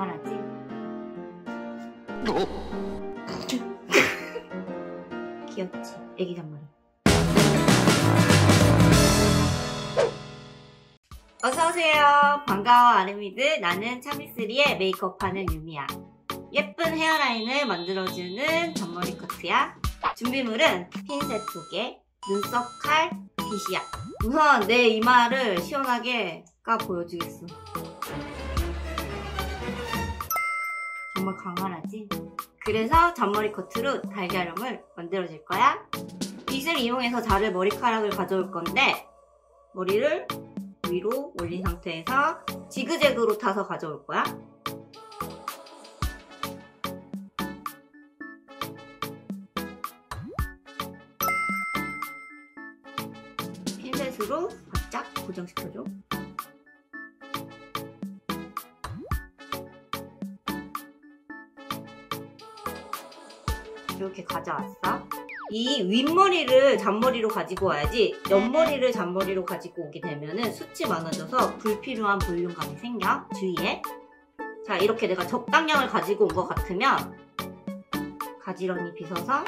알았지? 귀엽지? 애기 잔머리. 어서오세요. 반가워 아르미들. 나는 차미쓰리의 메이크업하는 유미야. 예쁜 헤어라인을 만들어주는 잔머리 커트야. 준비물은 핀셋 2개, 눈썹 칼, 빗이야. 우선 내 이마를 시원하게 까 보여주겠어. 정말 강하라지? 그래서 잔머리 커트로 달걀형을 만들어줄 거야. 빗을 이용해서 자를 머리카락을 가져올 건데, 머리를 위로 올린 상태에서 지그재그로 타서 가져올 거야. 핀셋으로 바짝 고정시켜줘. 이렇게 가져왔어. 이 윗머리를 잔머리로 가지고 와야지 옆머리를 잔머리로 가지고 오게 되면은 숱이 많아져서 불필요한 볼륨감이 생겨. 주의해. 자, 이렇게 내가 적당량을 가지고 온 것 같으면 가지런히 빗어서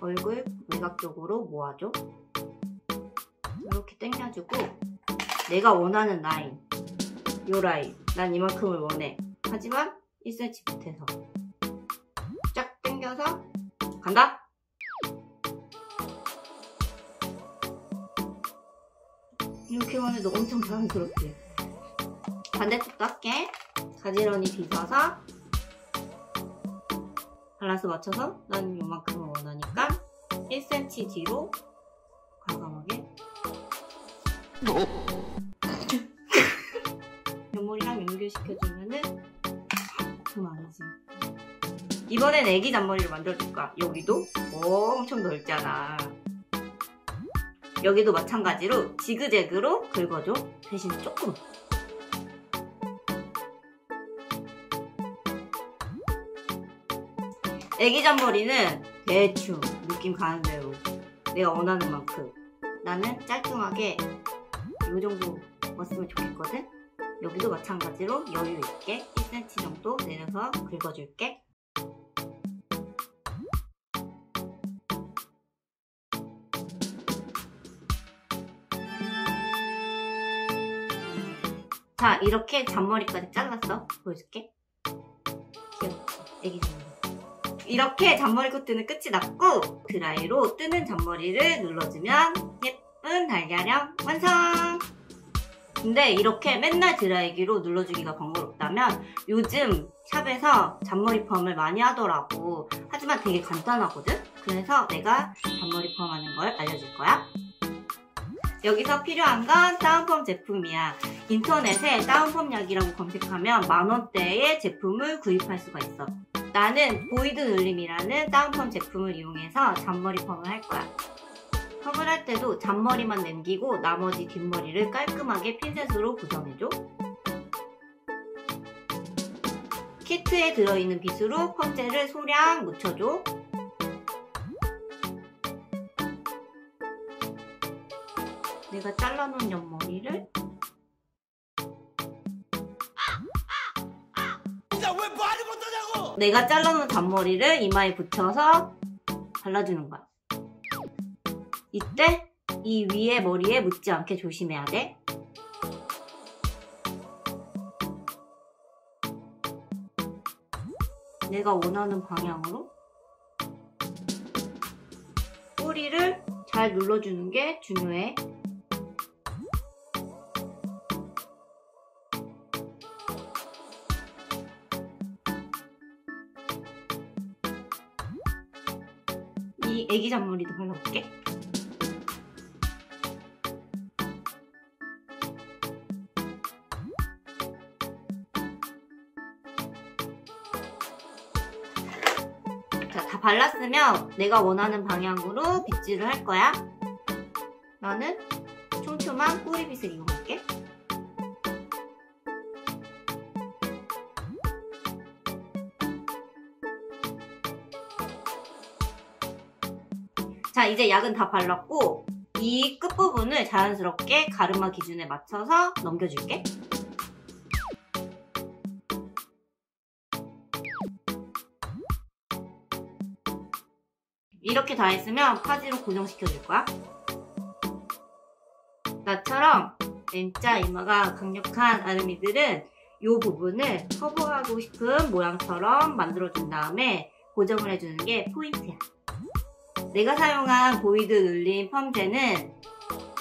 얼굴 외곽 쪽으로 모아줘. 이렇게 당겨주고 내가 원하는 라인, 요 라인 난 이만큼을 원해. 하지만 1cm 밑에서 당겨서 간다. 이렇게만 해도 엄청 자연스럽지. 반대쪽도 할게. 가지런히 빗어서 밸런스 맞춰서 난 요만큼을 원하니까 1cm 뒤로 과감하게. 옆머리랑 연결시켜주면은 좀 아니지. 이번엔 애기 잔머리를 만들어줄 거야. 여기도 엄청 넓잖아. 여기도 마찬가지로 지그재그로 긁어줘. 대신 조금. 애기 잔머리는 대충 느낌 가는 대로 내가 원하는 만큼. 나는 짤뚱하게 이 정도 왔으면 좋겠거든. 여기도 마찬가지로 여유 있게 1cm 정도 내려서 긁어줄게. 자, 이렇게 잔머리까지 잘랐어. 보여줄게. 귀엽지? 애기 잔머리. 이렇게 잔머리 커트는 끝이 났고, 드라이로 뜨는 잔머리를 눌러주면 예쁜 달걀형 완성! 근데 이렇게 맨날 드라이기로 눌러주기가 번거롭다면 요즘 샵에서 잔머리 펌을 많이 하더라고. 하지만 되게 간단하거든? 그래서 내가 잔머리 펌 하는 걸 알려줄 거야. 여기서 필요한 건 다운펌 제품이야. 인터넷에 다운펌약이라고 검색하면 만원대의 제품을 구입할 수가 있어. 나는 보이드 눌림이라는 다운펌 제품을 이용해서 잔머리 펌을 할 거야. 펌을 할 때도 잔머리만 남기고 나머지 뒷머리를 깔끔하게 핀셋으로 고정해줘. 키트에 들어있는 빗으로 펌젤을 소량 묻혀줘. 내가 잘라놓은 옆머리를 내가 잘라놓은 잔머리를 이마에 붙여서 발라주는 거야. 이때 이 위에 머리에 묻지 않게 조심해야 돼. 내가 원하는 방향으로 뿌리를 잘 눌러주는 게 중요해. 이 애기 잔머리도 발라볼게. 자, 다 발랐으면 내가 원하는 방향으로 빗질을 할 거야. 나는 촘촘한 꼬리빗을 이용할게. 자, 이제 약은 다 발랐고 이 끝부분을 자연스럽게 가르마 기준에 맞춰서 넘겨줄게. 이렇게 다 했으면 파지로 고정시켜줄 거야. 나처럼 M자 이마가 강력한 아르미들은 이 부분을 커버하고 싶은 모양처럼 만들어준 다음에 고정을 해주는 게 포인트야. 내가 사용한 보이드 눌림 펌제는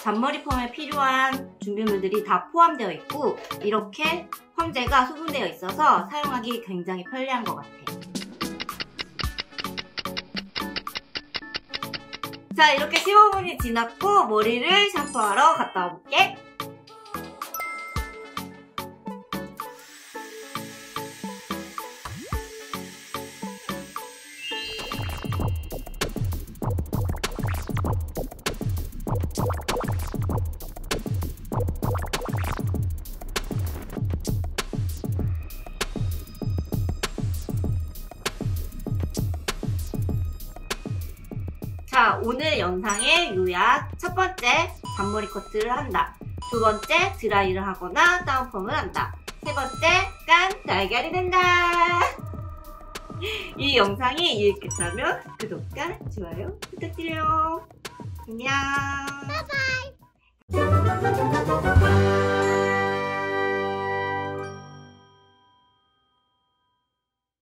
잔머리 펌에 필요한 준비물들이 다 포함되어 있고 이렇게 펌제가 소분되어 있어서 사용하기 굉장히 편리한 것 같아. 자, 이렇게 15분이 지났고 머리를 샴푸하러 갔다 올게. 자, 오늘 영상의 요약. 첫 번째, 잔머리 커트를 한다. 두 번째, 드라이를 하거나 다운펌을 한다. 세 번째, 깐 달걀이 된다. 이 영상이 유익했다면 구독과 좋아요 부탁드려요. 안녕. 바이바이.